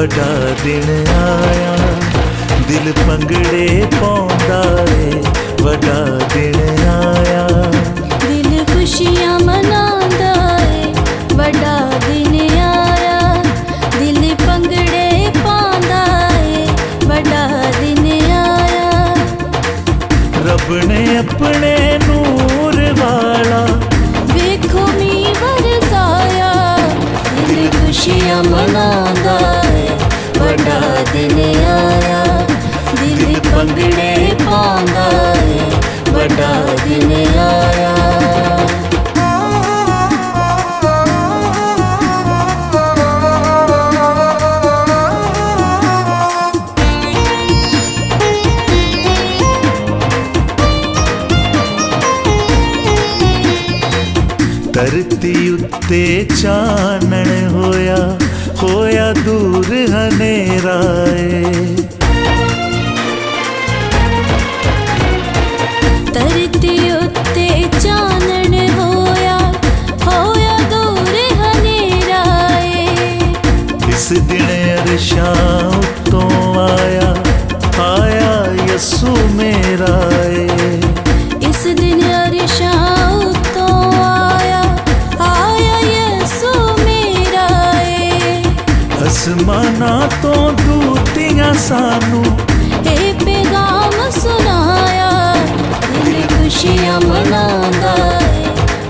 वड्डा दिन आया दिल भंगड़े पाउंदा है। वड्डा दिन आया दिल खुशियां मनांदा है। वड्डा दिन आया दिल भंगड़े पांदा है। वड्डा दिन आया रब ने अपने नूर वाला देखो मी बरसाया दिल खुशियां मनांदा है। वड्डा दिन आया दिल भंगड़े पांदा है। वड्डा दिन आया धरती उत्ते चानण होया होया दूर हनेरा है। धरती उत्ते चानण होया होया दूर हनेरा है। इस दिन अरशां उत्तों आया आया यसु मेरा है। इस दिन अरशां आसमाना तो दूतियां सानू ए पैगाम सुनाया दिल खुशियां मनांदा है।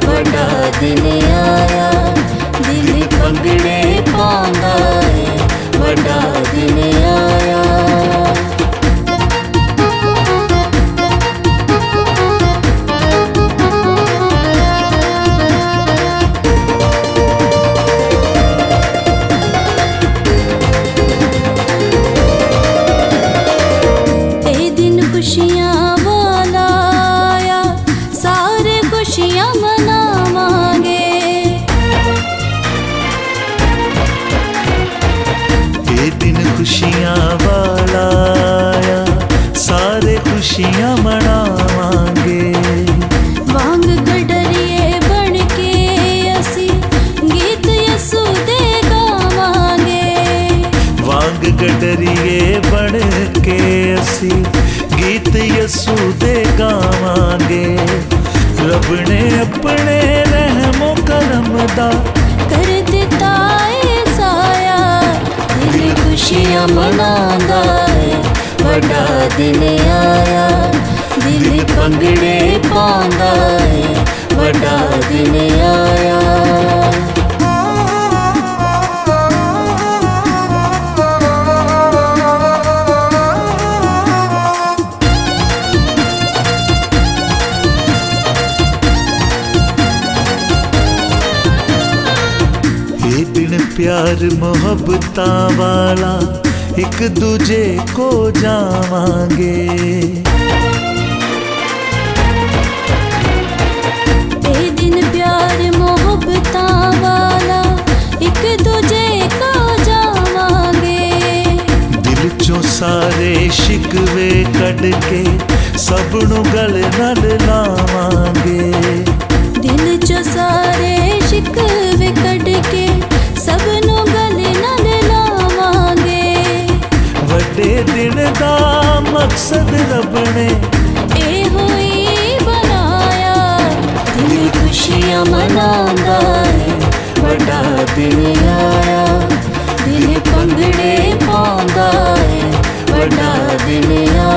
वड्डा दिन आया दिल भंगड़े पांदा है। वड्डा दिन आया खुशियां वाला आया सारे खुशियां मनावांगे। वांग गडरिए बन के असी गीत यसु दे गावांगे। वांग गडरिए बन के असी गीत यसु दे गावांगे। रब ने अपने रहमो करम दा कर दिता है साया दिल खुशियां मनांदा है। वड्डा दिन आया दिल भंगड़े पांदा है। वड्डा दिन आया प्यार मोहब्बता वाला एक दूजे को जावांगे। ए दिन प्यार मोहब्बता वाला एक दूजे को जावांगे। दिल चो सारे शिकवे कट के सबनू गल नाल लावांगे। दिल चो सारे शिकवे कट के सबनू गले नाल लावांगे। वड्डे दिन दा मकसद रब ने इहो ही बनाया दिल खुशियां मनांदा है। वड्डा दिन आया दिल भंगड़े पांदा है। वड्डा दिन आया।